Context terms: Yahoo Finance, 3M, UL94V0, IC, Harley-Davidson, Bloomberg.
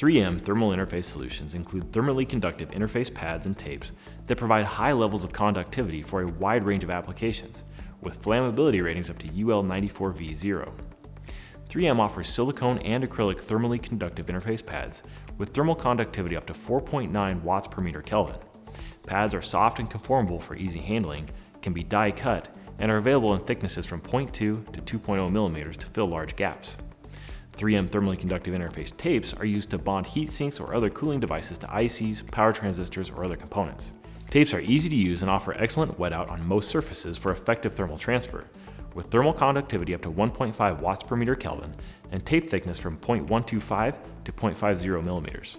3M thermal interface solutions include thermally conductive interface pads and tapes that provide high levels of conductivity for a wide range of applications, with flammability ratings up to UL94V0. 3M offers silicone and acrylic thermally conductive interface pads with thermal conductivity up to 4.9 watts per meter Kelvin. Pads are soft and conformable for easy handling, can be die cut, and are available in thicknesses from 0.2 to 2.0 millimeters to fill large gaps. 3M thermally conductive interface tapes are used to bond heat sinks or other cooling devices to ICs, power transistors, or other components. Tapes are easy to use and offer excellent wet out on most surfaces for effective thermal transfer, with thermal conductivity up to 1.5 watts per meter Kelvin and tape thickness from 0.125 to 0.50 millimeters.